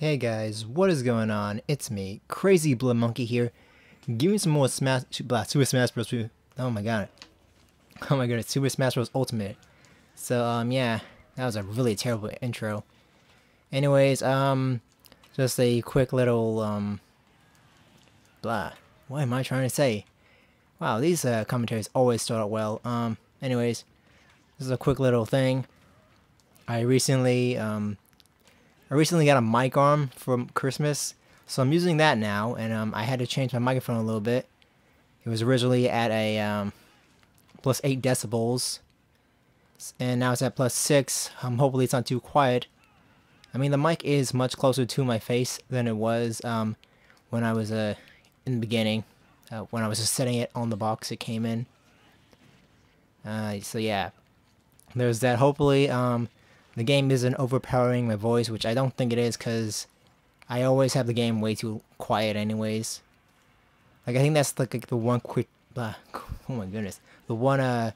Hey guys, what is going on? It's me, CrazyBloodMonkey here. Give me some more Super Smash Bros. Oh my god. Oh my goodness, Super Smash Bros. Ultimate. So, yeah, that was a really terrible intro. Anyways, just a quick little, what am I trying to say? Wow, these commentaries always start out well. Anyways, this is a quick little thing. I recently got a mic arm from Christmas, so I'm using that now, and I had to change my microphone a little bit. It was originally at a plus 8 decibels, and now it's at plus 6. Hopefully it's not too quiet. I mean, the mic is much closer to my face than it was when I was in the beginning. When I was just setting it on the box it came in. So yeah, there's that. Hopefully, the game isn't overpowering my voice, which I don't think it is, because I always have the game way too quiet anyways. Like, I think that's like the one oh my goodness, the one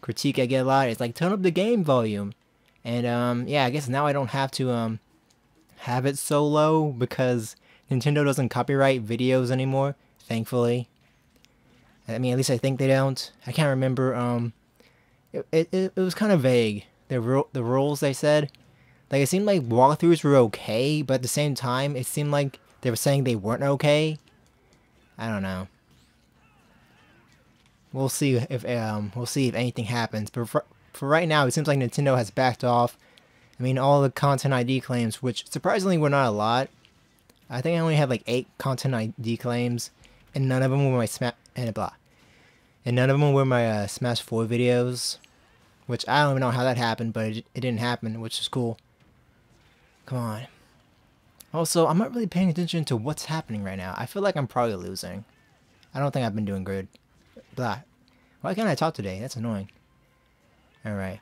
critique I get a lot is like, turn up the game volume. And yeah, I guess now I don't have to have it so low, because Nintendo doesn't copyright videos anymore, thankfully. I mean, at least I think they don't. I can't remember. It was kind of vague, the rules they said. Like, it seemed like walkthroughs were okay, but at the same time, it seemed like they were saying they weren't okay. I don't know. We'll see if anything happens. But for right now, it seems like Nintendo has backed off. I mean, all the content ID claims, which surprisingly were not a lot. I think I only had like 8 content ID claims, and none of them were my Smash 4 videos. Which I don't even know how that happened, but it didn't happen, which is cool. Come on. Also, I'm not really paying attention to what's happening right now. I feel like I'm probably losing. I don't think I've been doing good. Blah. Why can't I talk today? That's annoying. Alright.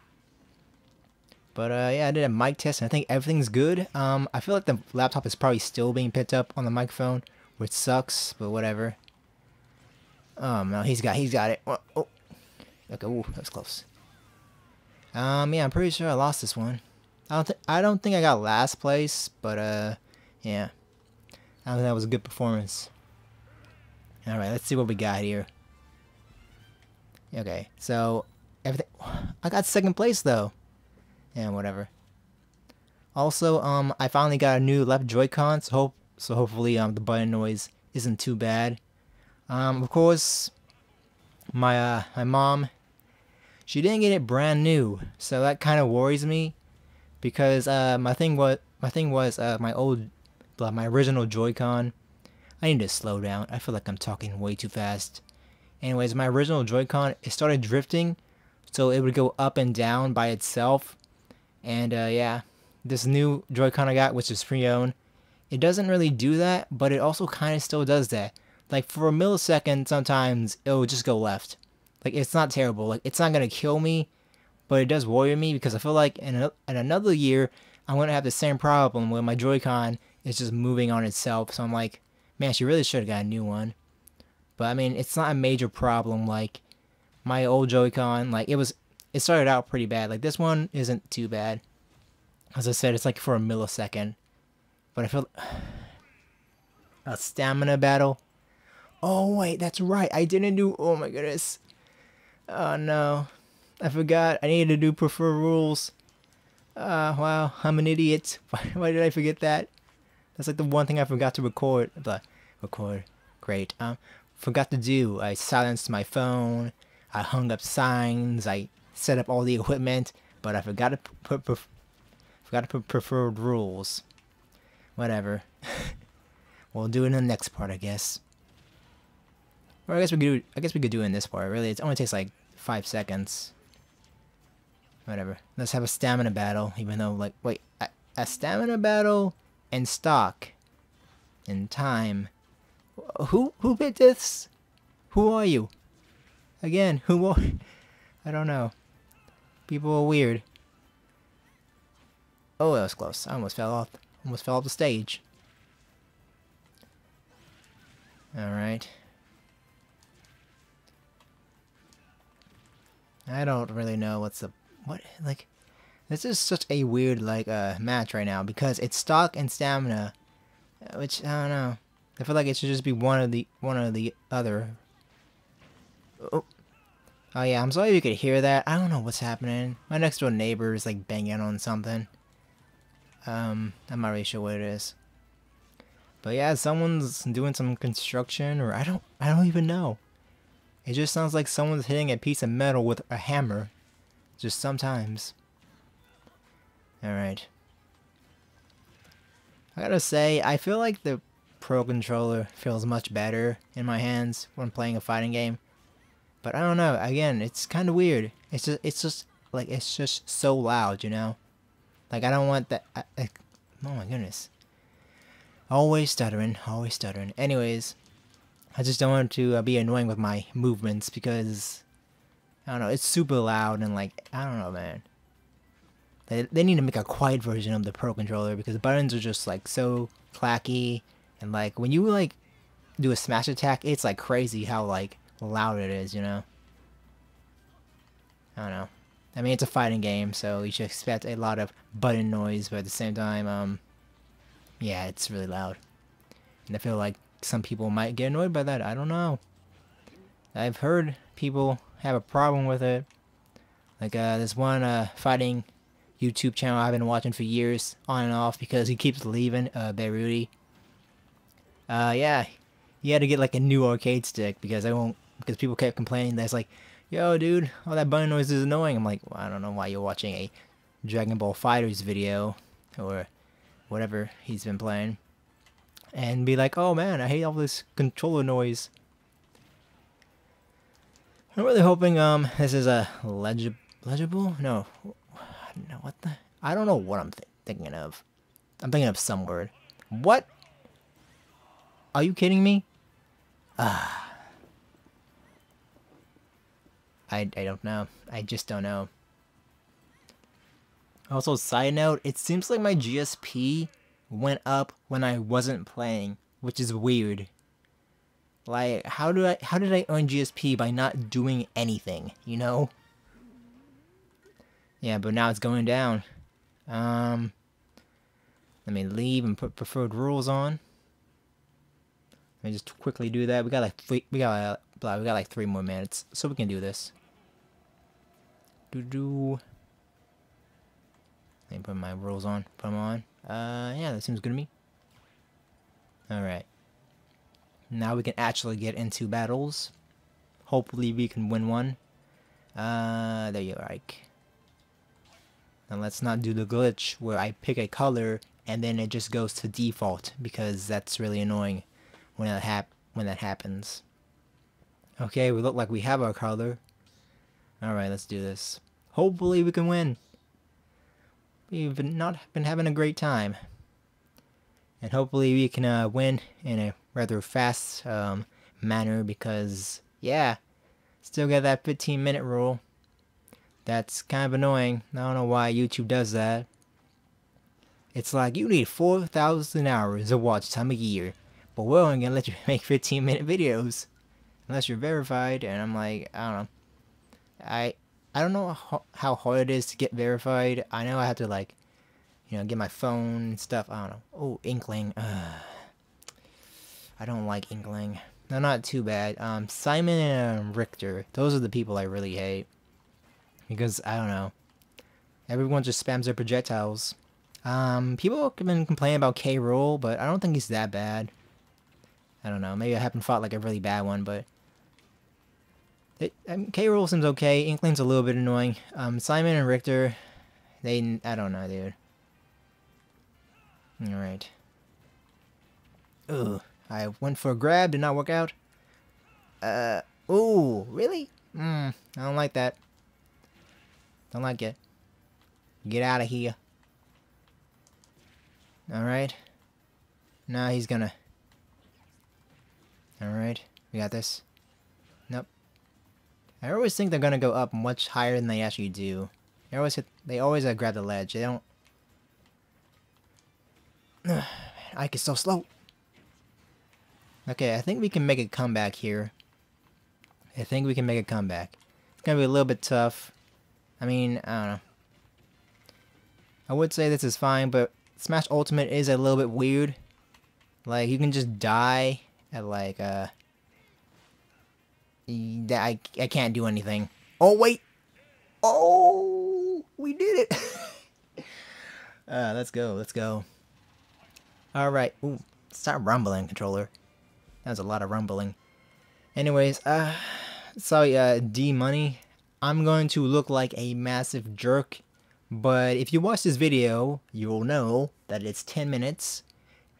But yeah, I did a mic test, and I think everything's good. I feel like the laptop is probably still being picked up on the microphone, which sucks, but whatever. No, he's got it. Oh. Okay, ooh, that was close. Yeah, I'm pretty sure I lost this one. I don't think I got last place, but yeah. I don't think that was a good performance. Alright, let's see what we got here. Okay, so everything. I got second place though. Yeah, whatever. Also, I finally got a new left Joy-Con, so hopefully the button noise isn't too bad. Of course, my my mom, she didn't get it brand new, so that kind of worries me, because my original Joy-Con. I need to slow down. I feel like I'm talking way too fast. Anyways, my original Joy-Con, it started drifting, so it would go up and down by itself. And yeah, this new Joy-Con I got, which is pre-owned, it doesn't really do that, but it also kind of still does that. Like, for a millisecond, sometimes it'll just go left. Like, it's not terrible. Like, it's not going to kill me, but it does worry me, because I feel like in another year, I'm going to have the same problem where my Joy-Con is just moving on itself. So I'm like, man, she really should have got a new one. But, I mean, it's not a major problem. Like, my old Joy-Con, like, it started out pretty bad. Like, this one isn't too bad. As I said, it's like for a millisecond. But I feel a stamina battle. Oh, wait, that's right. I didn't do, oh my goodness. Oh no, I forgot. I needed to do prefer rules. Wow, I'm an idiot. Why did I forget that? That's like the one thing I forgot to record. Great. Forgot to do. I silenced my phone. I hung up signs. I set up all the equipment, but I forgot to put preferred rules. Whatever. We'll do it in the next part, I guess. Or I guess we could do it in this part. Really, it only takes like 5 seconds. Whatever. Let's have a stamina battle. Even though, like, wait, a stamina battle and stock and time. Who picked this? Who are you? Again, I don't know. People are weird. Oh, that was close. I almost fell off. Almost fell off the stage. All right. I don't really know like, this is such a weird, like, match right now, because it's stock and stamina, Which, I don't know. I feel like it should just be one or the other. Oh. Oh yeah, I'm sorry if you could hear that. I don't know what's happening. My next door neighbor is like banging on something. I'm not really sure what it is. But yeah, someone's doing some construction, or I don't even know. It just sounds like someone's hitting a piece of metal with a hammer. Just sometimes. Alright. I gotta say, I feel like the Pro Controller feels much better in my hands when playing a fighting game. But I don't know, again, it's kind of weird. It's just so loud, you know? Like, I don't want that, oh my goodness. Always stuttering. Anyways, I just don't want to be annoying with my movements because, I don't know, it's super loud and like, I don't know, man. They need to make a quiet version of the Pro Controller because the buttons are just like so clacky. And like, when you like do a smash attack, it's like crazy how like loud it is, you know? I don't know. I mean, it's a fighting game, so you should expect a lot of button noise, but at the same time, yeah, it's really loud. And I feel like some people might get annoyed by that, I don't know. I've heard people have a problem with it. Like, this one fighting YouTube channel I've been watching for years, on and off, because he keeps leaving, Beirut. Yeah, you had to get like a new arcade stick because people kept complaining that's like, yo dude, all that button noise is annoying. I'm like, well, I don't know why you're watching a Dragon Ball FighterZ video or whatever he's been playing and be like, oh man, I hate all this controller noise. I'm really hoping this is a legible? No. No, what the? I don't know what I'm thinking of. I'm thinking of some word. What? Are you kidding me? I don't know. I just don't know. Also, side note, it seems like my GSP went up when I wasn't playing, which is weird. Like, how did I earn GSP by not doing anything, you know? Yeah, but now it's going down. Let me leave and put preferred rules on. Let me just quickly do that. We got like 3 more minutes, so we can do this. Let me put my rules on. Put them on. Yeah, that seems good to me. All right. Now we can actually get into battles. Hopefully, we can win one. There you are, Ike. And let's not do the glitch where I pick a color and then it just goes to default because that's really annoying when that happens. Okay, we look like we have our color. Alright, let's do this. Hopefully we can win. We've not been having a great time. And hopefully we can win in a rather fast manner because, yeah, still got that 15-minute rule. That's kind of annoying. I don't know why YouTube does that. It's like, you need 4,000 hours of watch time a year, but we're only gonna let you make 15-minute videos. Unless you're verified, and I'm like, I don't know. I don't know how hard it is to get verified. I know I have to, like, you know, get my phone and stuff. I don't know. Oh, Inkling. I don't like Inkling. No, not too bad. Simon and Richter. Those are the people I really hate. Because, I don't know, everyone just spams their projectiles. People have been complaining about K. Rool, but I don't think he's that bad. I don't know, maybe I haven't fought like a really bad one, but... K. Rool seems okay, Inkling's a little bit annoying. Simon and Richter, I don't know, dude. Alright. Ugh, I went for a grab, did not work out. Ooh, really? I don't like that. Don't like it. Get out of here. Alright. Nah, he's gonna... Alright. We got this. Nope. I always think they're gonna go up much higher than they actually do. They always grab the ledge. They don't... Man, Ike is so slow. Okay, I think we can make a comeback here. It's gonna be a little bit tough. I mean, I don't know. I would say this is fine, but Smash Ultimate is a little bit weird. Like, you can just die at, like, I can't do anything. Oh, wait! Oh! We did it! Let's go, let's go. Alright. Ooh, stop rumbling, controller. That was a lot of rumbling. Anyways, sorry, D-Money. I'm going to look like a massive jerk, but if you watch this video, you'll know that it's 10 minutes,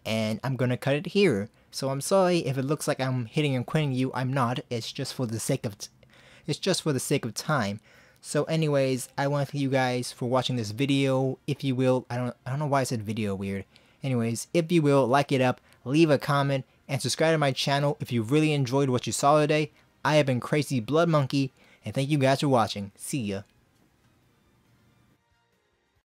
and I'm gonna cut it here. So I'm sorry if it looks like I'm hitting and quitting you. I'm not. It's just for the sake of time. So anyways, I want to thank you guys for watching this video. If you will, I don't know why I said video weird. Anyways, if you will, like it up, leave a comment, and subscribe to my channel if you really enjoyed what you saw today. I have been CrazyBloodMonkey, and thank you guys for watching. See ya.